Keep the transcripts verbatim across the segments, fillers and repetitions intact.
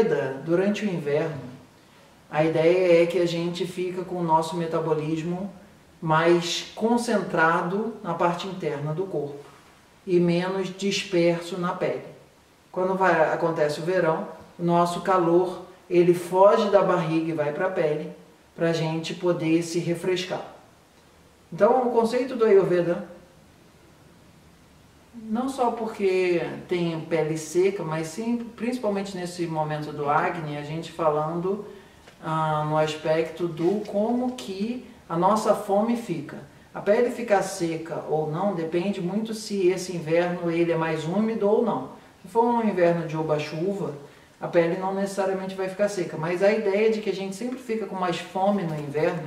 Ayurveda, durante o inverno, a ideia é que a gente fica com o nosso metabolismo mais concentrado na parte interna do corpo e menos disperso na pele. Quando vai, acontece o verão, o nosso calor ele foge da barriga e vai para a pele para a gente poder se refrescar. Então, o conceito do Ayurveda, não só porque tem pele seca, mas sim, principalmente nesse momento do Agni, a gente falando ah, no aspecto do como que a nossa fome fica. A pele ficar seca ou não depende muito se esse inverno ele é mais úmido ou não. Se for um inverno de oba-chuva, a pele não necessariamente vai ficar seca. Mas a ideia de que a gente sempre fica com mais fome no inverno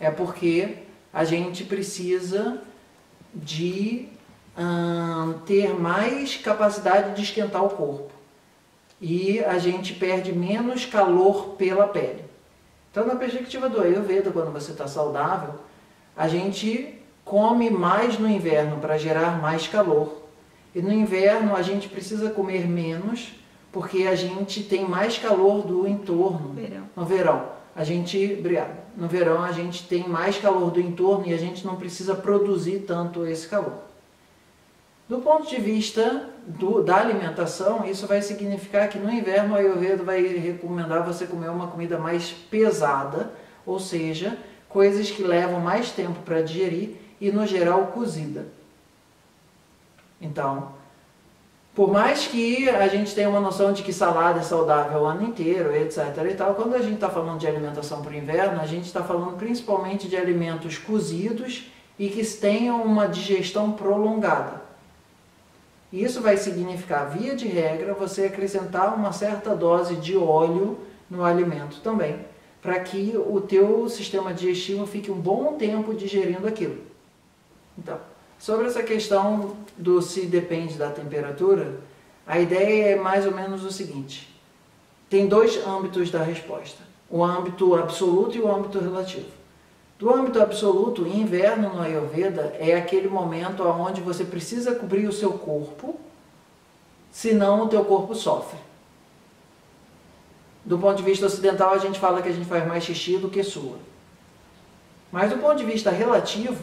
é porque a gente precisa de hum, ter mais capacidade de esquentar o corpo. E a gente perde menos calor pela pele. Então, na perspectiva do Ayurveda, quando você está saudável, a gente come mais no inverno para gerar mais calor. E no inverno a gente precisa comer menos, porque a gente tem mais calor do entorno. Verão. No verão. A gente, obrigado. No verão a gente tem mais calor do entorno e a gente não precisa produzir tanto esse calor. Do ponto de vista do, da alimentação, isso vai significar que no inverno a Ayurveda vai recomendar você comer uma comida mais pesada, ou seja, coisas que levam mais tempo para digerir e, no geral, cozida. Então, por mais que a gente tenha uma noção de que salada é saudável o ano inteiro, etcétera e tal, quando a gente está falando de alimentação para o inverno, a gente está falando principalmente de alimentos cozidos e que tenham uma digestão prolongada. Isso vai significar, via de regra, você acrescentar uma certa dose de óleo no alimento também, para que o teu sistema digestivo fique um bom tempo digerindo aquilo. Então, sobre essa questão do se depende da temperatura, a ideia é mais ou menos o seguinte. Tem dois âmbitos da resposta. O âmbito absoluto e o âmbito relativo. Do âmbito absoluto, inverno no Ayurveda é aquele momento onde você precisa cobrir o seu corpo, senão o teu corpo sofre. Do ponto de vista ocidental, a gente fala que a gente faz mais xixi do que sua. Mas do ponto de vista relativo,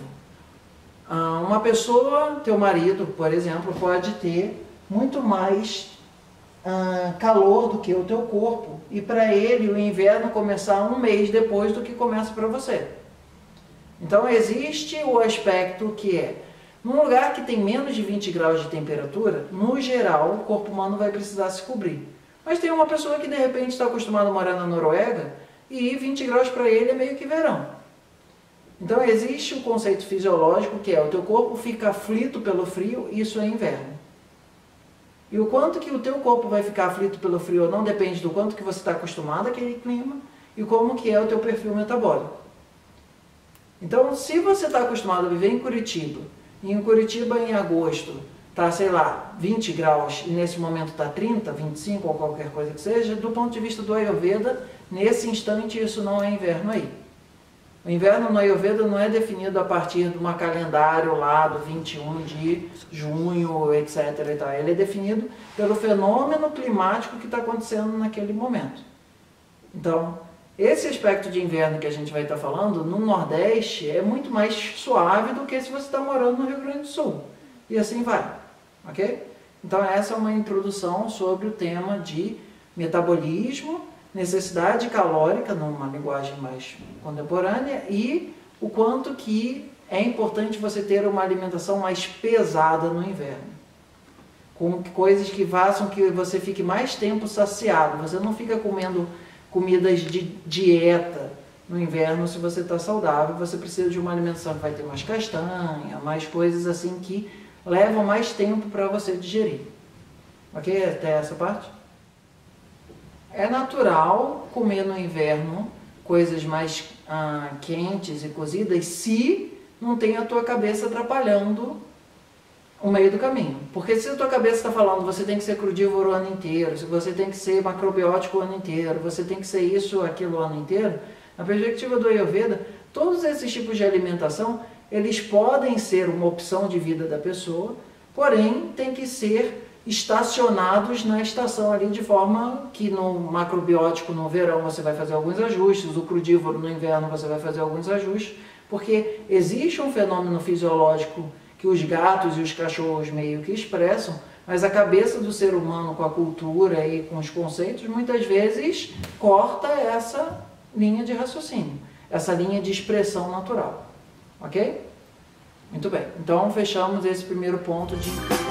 uma pessoa, teu marido, por exemplo, pode ter muito mais hum, calor do que o teu corpo. E para ele, o inverno começar um mês depois do que começa para você. Então, existe o aspecto que é, num lugar que tem menos de vinte graus de temperatura, no geral, o corpo humano vai precisar se cobrir. Mas tem uma pessoa que, de repente, está acostumada a morar na Noruega e vinte graus para ele é meio que verão. Então existe um conceito fisiológico que é o teu corpo fica aflito pelo frio, isso é inverno. E o quanto que o teu corpo vai ficar aflito pelo frio não depende do quanto que você está acostumado àquele clima e como que é o teu perfil metabólico. Então se você está acostumado a viver em Curitiba, e em Curitiba em agosto está, sei lá, vinte graus e nesse momento está trinta, vinte e cinco ou qualquer coisa que seja, do ponto de vista do Ayurveda, nesse instante isso não é inverno aí. O inverno no Ayurveda não é definido a partir de um calendário lá do vinte e um de junho, etcétera. E tal. Ele é definido pelo fenômeno climático que está acontecendo naquele momento. Então, esse aspecto de inverno que a gente vai estar tá falando, no Nordeste, é muito mais suave do que se você está morando no Rio Grande do Sul. E assim vai, ok? Então, essa é uma introdução sobre o tema de metabolismo, necessidade calórica, numa linguagem mais contemporânea, e o quanto que é importante você ter uma alimentação mais pesada no inverno. Com coisas que façam que você fique mais tempo saciado. Você não fica comendo comidas de dieta no inverno se você está saudável. Você precisa de uma alimentação que vai ter mais castanha, mais coisas assim que levam mais tempo para você digerir. Ok? Até essa parte? É natural comer no inverno coisas mais ah, quentes e cozidas se não tem a tua cabeça atrapalhando o meio do caminho. Porque se a tua cabeça está falando você tem que ser crudívoro o ano inteiro, se você tem que ser macrobiótico o ano inteiro, você tem que ser isso, aquilo o ano inteiro, na perspectiva do Ayurveda, todos esses tipos de alimentação, eles podem ser uma opção de vida da pessoa, porém tem que ser estacionados na estação ali, de forma que no macrobiótico no verão você vai fazer alguns ajustes, o crudívoro no inverno você vai fazer alguns ajustes, porque existe um fenômeno fisiológico que os gatos e os cachorros meio que expressam, mas a cabeça do ser humano com a cultura e com os conceitos muitas vezes corta essa linha de raciocínio, essa linha de expressão natural, ok? Muito bem, então fechamos esse primeiro ponto de...